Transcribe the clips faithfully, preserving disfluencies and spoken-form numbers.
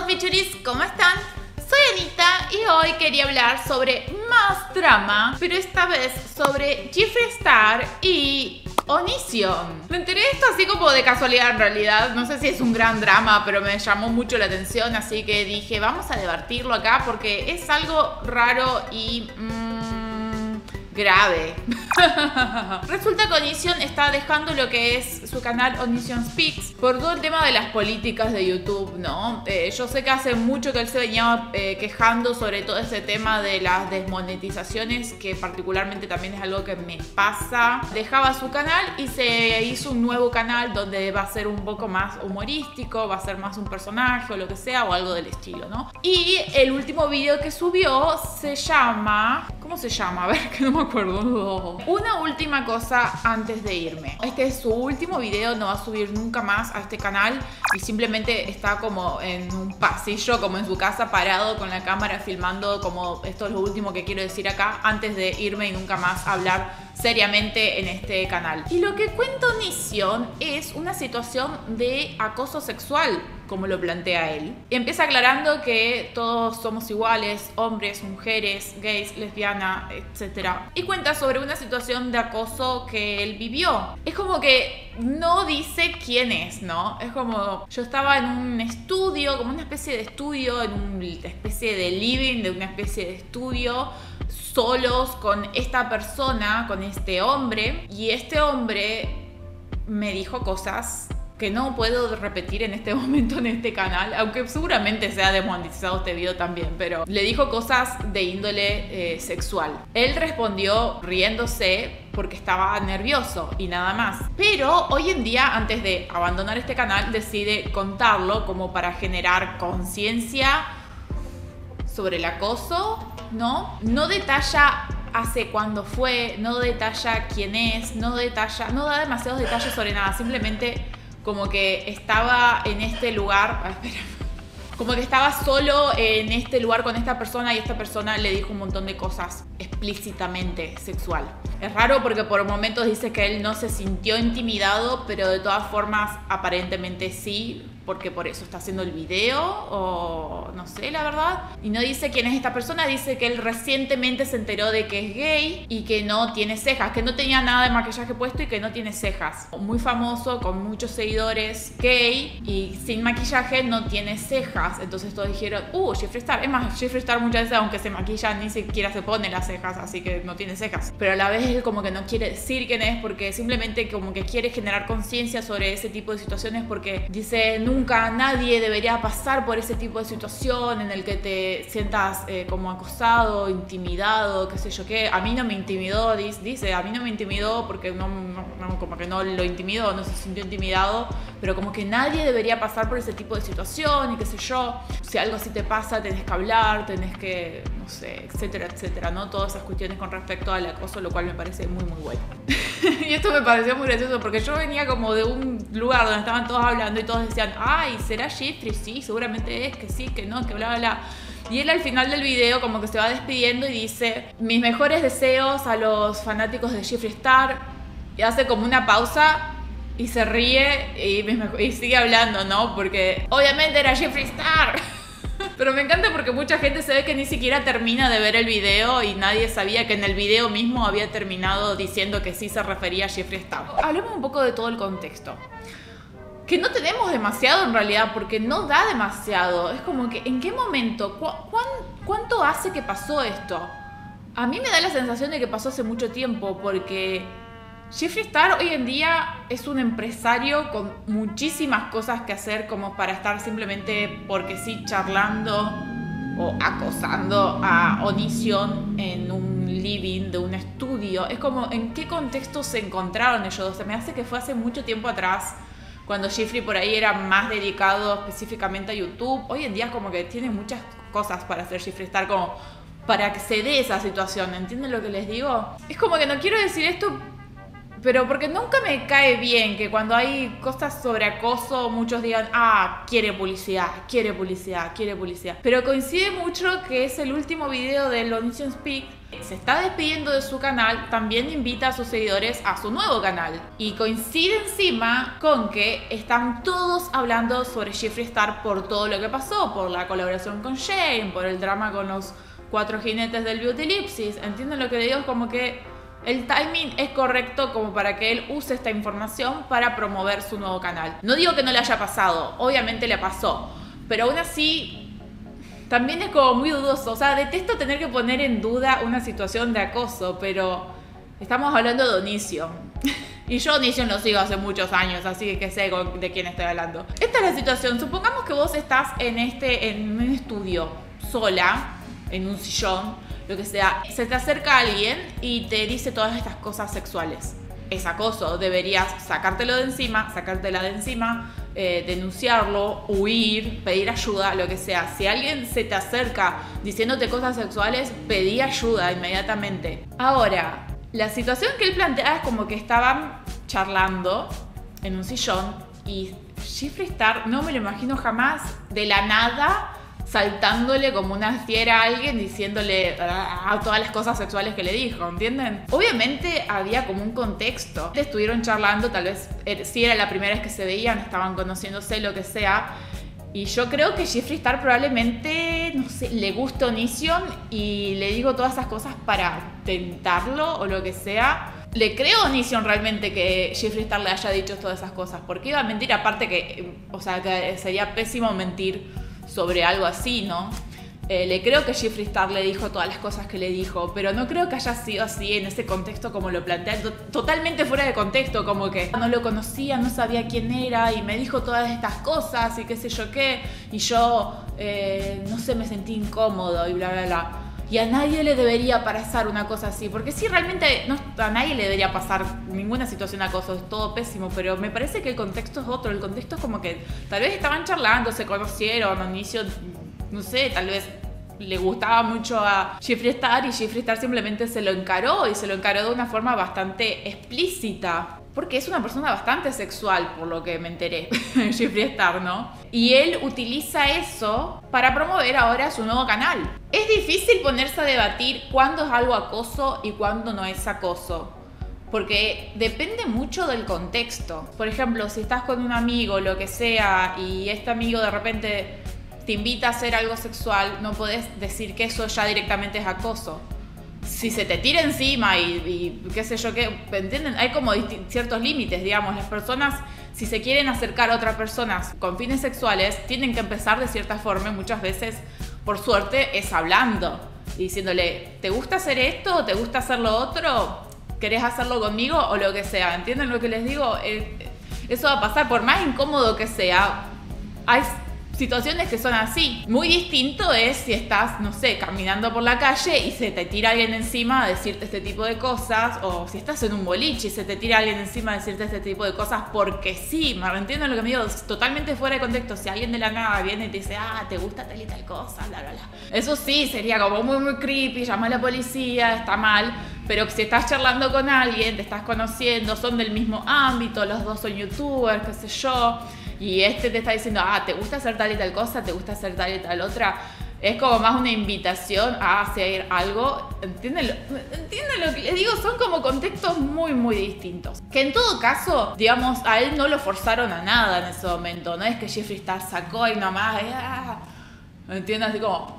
todos, bichuris, ¿cómo están? Soy Anita y hoy quería hablar sobre más drama, pero esta vez sobre Jeffree Star y Onision. Me enteré de esto así como de casualidad en realidad. No sé si es un gran drama, pero me llamó mucho la atención, así que dije, vamos a debatirlo acá porque es algo raro y... Mmm, grave. Resulta que Onision está dejando lo que es su canal Onision Speaks por todo el tema de las políticas de YouTube, ¿no? Eh, yo sé que hace mucho que él se venía eh, quejando sobre todo ese tema de las desmonetizaciones, que particularmente también es algo que me pasa. Dejaba su canal y se hizo un nuevo canal donde va a ser un poco más humorístico, va a ser más un personaje o lo que sea o algo del estilo, ¿no? Y el último video que subió se llama... ¿Cómo se llama? A ver, que no me acuerdo. No. Una última cosa antes de irme. Este es su último video, no va a subir nunca más a este canal y simplemente está como en un pasillo, como en su casa, parado con la cámara filmando, como esto es lo último que quiero decir acá antes de irme y nunca más hablar seriamente en este canal. Y lo que cuenta Onision es una situación de acoso sexual, como lo plantea él. Y empieza aclarando que todos somos iguales, hombres, mujeres, gays, lesbianas, etcétera. Y cuenta sobre una situación de acoso que él vivió. Es como que no dice quién es, ¿no? Es como, yo estaba en un estudio, como una especie de estudio, en una especie de living, de una especie de estudio, solos con esta persona, con este hombre. Y este hombre me dijo cosas que no puedo repetir en este momento en este canal, aunque seguramente sea desmonetizado este video también, pero le dijo cosas de índole eh, sexual. Él respondió riéndose porque estaba nervioso y nada más. Pero hoy en día, antes de abandonar este canal, decide contarlo como para generar conciencia sobre el acoso, ¿no? No detalla hace cuándo fue, no detalla quién es, no detalla, no da demasiados detalles sobre nada, simplemente... Como que estaba en este lugar... Ah, espera. Como que estaba solo en este lugar con esta persona y esta persona le dijo un montón de cosas explícitamente sexual. Es raro porque por momentos dice que él no se sintió intimidado, pero de todas formas aparentemente sí, porque por eso está haciendo el video o no sé la verdad. Y no dice quién es esta persona, dice que él recientemente se enteró de que es gay y que no tiene cejas, que no tenía nada de maquillaje puesto y que no tiene cejas. Muy famoso, con muchos seguidores, gay y sin maquillaje no tiene cejas. Entonces todos dijeron, uh, Jeffree Star. Es más, Jeffree Star muchas veces, aunque se maquilla, ni siquiera se pone las cejas, así que no tiene cejas. Pero a la vez él como que no quiere decir quién es, porque simplemente como que quiere generar conciencia sobre ese tipo de situaciones, porque dice, nunca nadie debería pasar por ese tipo de situación en el que te sientas eh, como acosado, intimidado, qué sé yo qué. A mí no me intimidó, dice, a mí no me intimidó porque no, no, no, como que no lo intimidó, no se sintió intimidado, pero como que nadie debería pasar por ese tipo de situación y qué sé yo. Si algo así te pasa, tenés que hablar, tenés que, no sé, etcétera, etcétera, ¿no? Todas esas cuestiones con respecto al acoso, lo cual me parece muy, muy bueno. Y esto me pareció muy gracioso porque yo venía como de un lugar donde estaban todos hablando y todos decían, ay, ¿será Jeffree? Sí, seguramente es, que sí, que no, que bla, bla, bla. Y él al final del video como que se va despidiendo y dice, mis mejores deseos a los fanáticos de Jeffree Star. Y hace como una pausa. Y se ríe y, y sigue hablando, ¿no? Porque obviamente era Jeffree Star. Pero me encanta porque mucha gente se ve que ni siquiera termina de ver el video y nadie sabía que en el video mismo había terminado diciendo que sí se refería a Jeffree Star. Hablemos un poco de todo el contexto. Que no tenemos demasiado en realidad porque no da demasiado. Es como que, ¿en qué momento? ¿Cu cuán, ¿Cuánto hace que pasó esto? A mí me da la sensación de que pasó hace mucho tiempo porque... Jeffree Star hoy en día es un empresario con muchísimas cosas que hacer como para estar simplemente porque sí charlando o acosando a Onision en un living de un estudio. Es como, ¿en qué contexto se encontraron ellos dos? Se me hace que fue hace mucho tiempo atrás, cuando Jeffree por ahí era más dedicado específicamente a YouTube. Hoy en día como que tiene muchas cosas para hacer Jeffree Star como para que se dé esa situación. ¿Entienden lo que les digo? Es como que no quiero decir esto... Pero porque nunca me cae bien que cuando hay cosas sobre acoso muchos digan, ah, quiere publicidad, quiere publicidad, quiere publicidad. Pero coincide mucho que es el último video del Onision Speak. Se está despidiendo de su canal, también invita a sus seguidores a su nuevo canal. Y coincide encima con que están todos hablando sobre Jeffree Star por todo lo que pasó, por la colaboración con Shane, por el drama con los cuatro jinetes del beauty elipsis. ¿Entienden lo que digo? Es como que el timing es correcto como para que él use esta información para promover su nuevo canal. No digo que no le haya pasado, obviamente le pasó, pero aún así también es como muy dudoso. O sea, detesto tener que poner en duda una situación de acoso, pero estamos hablando de Onision. Y yo Onision lo sigo hace muchos años, así que sé de quién estoy hablando. Esta es la situación. Supongamos que vos estás en, este, en un estudio, sola, en un sillón, lo que sea, se te acerca alguien y te dice todas estas cosas sexuales. Es acoso, deberías sacártelo de encima, sacártela de encima, eh, denunciarlo, huir, pedir ayuda, lo que sea. Si alguien se te acerca diciéndote cosas sexuales, pedí ayuda inmediatamente. Ahora, la situación que él plantea es como que estaban charlando en un sillón y Jeffree Star, no me lo imagino jamás, de la nada, saltándole como una fiera a alguien, diciéndole ah, todas las cosas sexuales que le dijo, ¿entienden? Obviamente había como un contexto. Estuvieron charlando, tal vez si era la primera vez que se veían, estaban conociéndose, lo que sea. Y yo creo que Jeffree Star probablemente, no sé, le gusta Onision y le digo todas esas cosas para tentarlo o lo que sea. Le creo a Onision realmente que Jeffree Star le haya dicho todas esas cosas, porque iba a mentir, aparte que, o sea, que sería pésimo mentir sobre algo así, ¿no? Eh, le creo que Jeffree Star le dijo todas las cosas que le dijo, pero no creo que haya sido así en ese contexto como lo plantea, to totalmente fuera de contexto, como que no lo conocía, no sabía quién era y me dijo todas estas cosas y qué sé yo qué, y yo, eh, no sé, me sentí incómodo y bla, bla, bla. Y a nadie le debería pasar una cosa así, porque sí, realmente no, a nadie le debería pasar ninguna situación de acoso, es todo pésimo, pero me parece que el contexto es otro, el contexto es como que tal vez estaban charlando, se conocieron, Onision, no sé, tal vez le gustaba mucho a Jeffree Star y Jeffree Star simplemente se lo encaró y se lo encaró de una forma bastante explícita. Porque es una persona bastante sexual, por lo que me enteré, Jeffree Star, ¿no? Y él utiliza eso para promover ahora su nuevo canal. Es difícil ponerse a debatir cuándo es algo acoso y cuándo no es acoso, porque depende mucho del contexto. Por ejemplo, si estás con un amigo, lo que sea, y este amigo de repente te invita a hacer algo sexual, no podés decir que eso ya directamente es acoso. Si se te tira encima y, y qué sé yo qué, ¿entienden? Hay como ciertos límites, digamos. Las personas, si se quieren acercar a otras personas con fines sexuales, tienen que empezar de cierta forma. Muchas veces, por suerte, es hablando y diciéndole, ¿te gusta hacer esto? ¿Te gusta hacer lo otro? ¿Querés hacerlo conmigo? O lo que sea. ¿Entienden lo que les digo? Eso va a pasar, por más incómodo que sea. Hay situaciones que son así. Muy distinto es si estás, no sé, caminando por la calle y se te tira alguien encima a decirte este tipo de cosas, o si estás en un boliche y se te tira alguien encima a decirte este tipo de cosas porque sí, ¿me entienden lo que me digo? Es totalmente fuera de contexto. Si alguien de la nada viene y te dice, ah, te gusta tal y tal cosa, bla, bla, bla. Eso sí, sería como muy, muy creepy, llama a la policía, está mal. Pero si estás charlando con alguien, te estás conociendo, son del mismo ámbito, los dos son youtubers, qué sé yo, y este te está diciendo, ah, ¿te gusta hacer tal y tal cosa? ¿Te gusta hacer tal y tal otra? Es como más una invitación a hacer algo. ¿Entienden lo, ¿entienden lo que les digo? Son como contextos muy, muy distintos. Que en todo caso, digamos, a él no lo forzaron a nada en ese momento. No es que Jeffree Star sacó y nomás, ah, ¿entienden? Así como...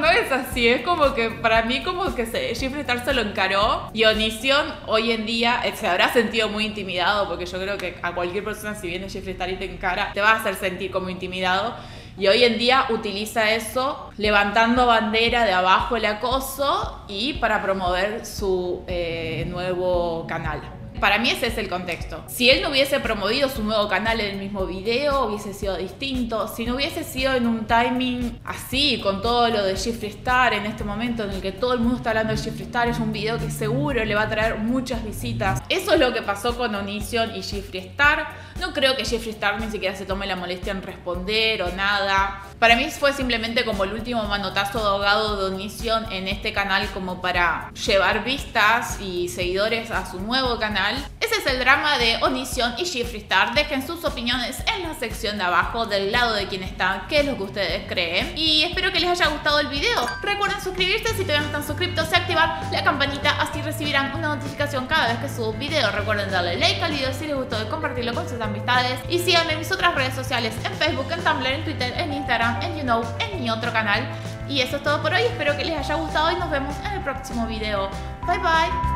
No es así, es como que para mí como que Jeffree Star se lo encaró y Onision hoy en día se habrá sentido muy intimidado, porque yo creo que a cualquier persona, si viene Jeffree Star y te encara, te va a hacer sentir como intimidado, y hoy en día utiliza eso levantando bandera de abajo el acoso y para promover su eh, nuevo canal. Para mí ese es el contexto. Si él no hubiese promovido su nuevo canal en el mismo video, hubiese sido distinto. Si no hubiese sido en un timing así, con todo lo de Jeffree Star, en este momento en el que todo el mundo está hablando de Jeffree Star, es un video que seguro le va a traer muchas visitas. Eso es lo que pasó con Onision y Jeffree Star. No creo que Jeffree Star ni siquiera se tome la molestia en responder o nada. Para mí fue simplemente como el último manotazo de ahogado de Onision en este canal, como para llevar vistas y seguidores a su nuevo canal. Ese es el drama de Onision y Jeffree Star. Dejen sus opiniones en la sección de abajo, del lado de quien están, qué es lo que ustedes creen. Y espero que les haya gustado el video. Recuerden suscribirse si todavía no están suscritos y activar la campanita, así recibirán una notificación cada vez que subo un video. Recuerden darle like al video si les gustó y compartirlo con sus amistades. Y síganme en mis otras redes sociales, en Facebook, en Tumblr, en Twitter, en Instagram, en YouKnow, en mi otro canal. Y eso es todo por hoy, espero que les haya gustado y nos vemos en el próximo video. Bye bye.